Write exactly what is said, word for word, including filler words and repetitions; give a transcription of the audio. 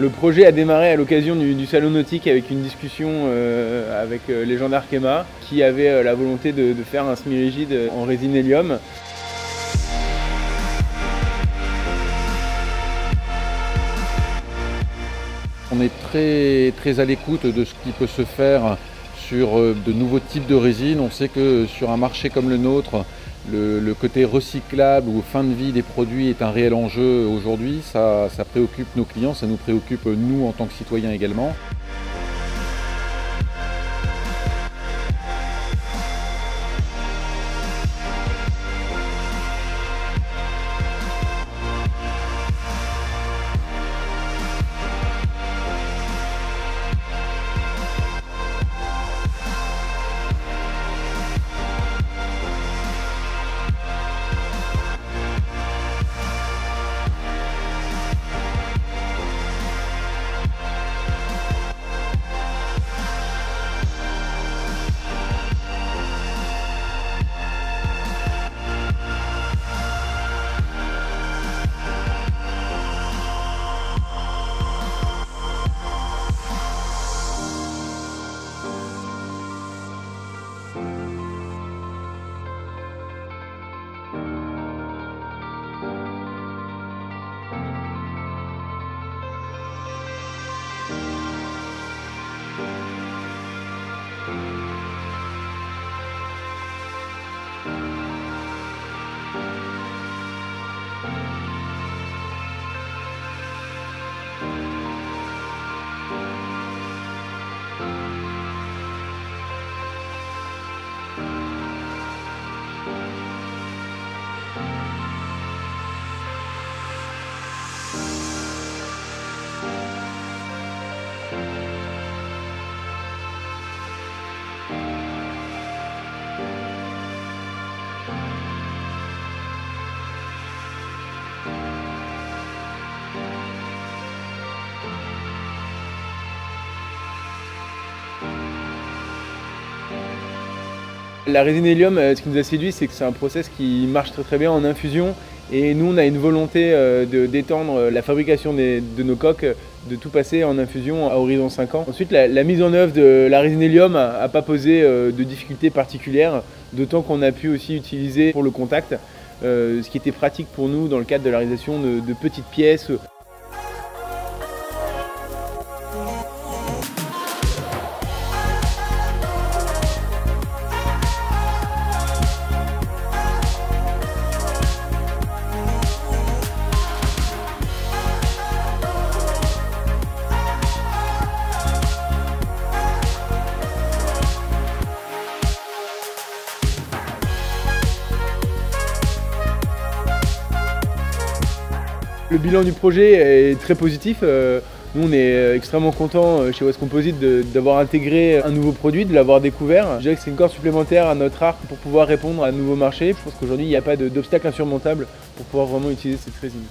Le projet a démarré à l'occasion du, du salon nautique avec une discussion euh, avec euh, les gens d'Arkema qui avaient euh, la volonté de, de faire un semi-rigide en résine Elium. On est très, très à l'écoute de ce qui peut se faire sur de nouveaux types de résine. On sait que sur un marché comme le nôtre, Le, le côté recyclable ou fin de vie des produits est un réel enjeu aujourd'hui. Ça, ça préoccupe nos clients, ça nous préoccupe nous en tant que citoyens également. La résine Elium, ce qui nous a séduit, c'est que c'est un process qui marche très très bien en infusion et nous on a une volonté d'étendre la fabrication des, de nos coques, de tout passer en infusion à horizon cinq ans. Ensuite, la, la mise en œuvre de la résine Elium n'a pas posé de difficultés particulières, d'autant qu'on a pu aussi utiliser pour le contact, ce qui était pratique pour nous dans le cadre de la réalisation de, de petites pièces. Le bilan du projet est très positif. Nous, on est extrêmement contents chez West Composite d'avoir intégré un nouveau produit, de l'avoir découvert. Je dirais que c'est une corde supplémentaire à notre arc pour pouvoir répondre à un nouveau marché. Je pense qu'aujourd'hui, il n'y a pas d'obstacle insurmontable pour pouvoir vraiment utiliser cette résine.